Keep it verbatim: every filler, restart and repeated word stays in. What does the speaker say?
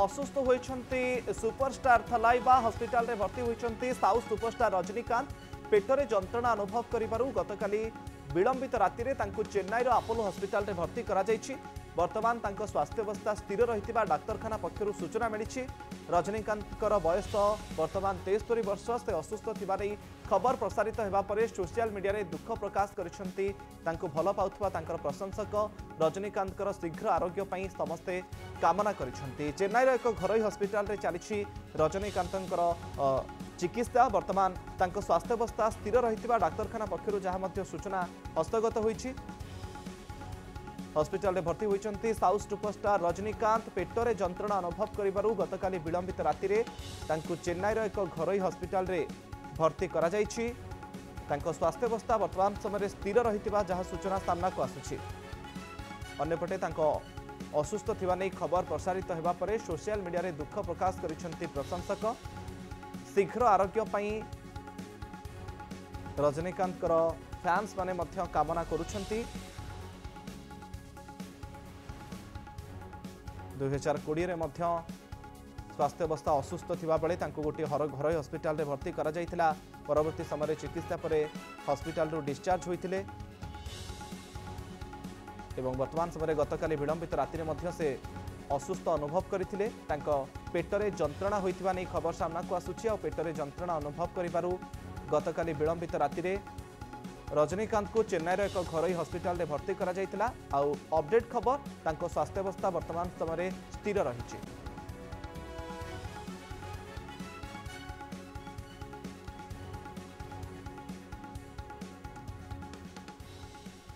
असुस्थ होइछन्ती superstar थलाइबा hospital रे भर्ती होइछन्ती साउथ सुपरस्टार रजनीकांत पेटरे जंत्रणा अनुभव करिबारु गतकाली विलंबित राति रे तांको चेन्नई रो अपोलो हॉस्पिटल रे भर्ती करा जायछि। वर्तमान तांको स्वास्थ्य अवस्था स्थिर रहितिबा डाक्टरखाना पक्षरु सूचना मिलिछि। रजनीकांतकर वयस वर्तमान तेहत्तर वर्ष से असुस्थ थिबा नै खबर प्रसारित हेबा परे सोशल मीडिया रे दुख प्रकाश करिसंती तांको भलो पाउथवा तांकर प्रशंसक रजनीकांतकर शीघ्र आरोग्य पई समस्ते कामना करिसंती। चेन्नई रो एक घरोई हॉस्पिटल रे चालिछि रजनीकांतकर चिकित्सा। वर्तमान तांको स्वास्थ्य अवस्था स्थिर रहितिबा डाक्टरखाना पक्षरु जहा मध्य सूचना हस्तगत होईछि। हॉस्पिटल रे भर्ती होईचंती साउथ सुपरस्टार रजनीकांत पेटरे जंत्रणा अनुभव करिबारु गतकाली विलंबित राति रे तांको चेन्नई रो एक घरोई हॉस्पिटल रे भर्ती करा जाईछि। तांको स्वास्थ्य अवस्था वर्तमान समय स्थिर रहितिबा जहा सूचना सामना को आसुछि। अन्यपटे तांको असुस्थ थिबा नै खबर प्रसारित हेबा परे सोशल मीडिया रे दुख प्रकाश करिसंती प्रशंसक। शीघ्र आरोग्य पई रजनीकांतकर फैंस माने मध्य कामना करुछंती। दो हज़ार बीस रे मध्य स्वास्थ्य अवस्था असुस्थ थिबा बेले तांको गोटी हर घरोई हॉस्पिटल रे भर्ती करा जायतिला। परवर्ती समय रे चिकित्सा परे हॉस्पिटल रु डिस्चार्ज होइतिले एवं वर्तमान समय गतकाली विलंबित राति रे मध्य से असुस्थ अनुभव करथिले। तांको पेटरे जंत्रणा होइतिबा नै खबर सामना को आसुछि। आ पेटरे जंत्रणा अनुभव करिबारु गतकाली विलंबित राति रे रजनीकांत को चेन्नई रो एक घरोई हॉस्पिटल रे भर्ती करा जायतिला। आ अपडेट खबर तांको स्वास्थ्य अवस्था वर्तमान समय स्थिर रहिछि।